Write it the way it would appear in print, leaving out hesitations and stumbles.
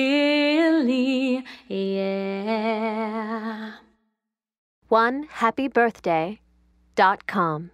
Tillie, yeah. 1happybirthday.com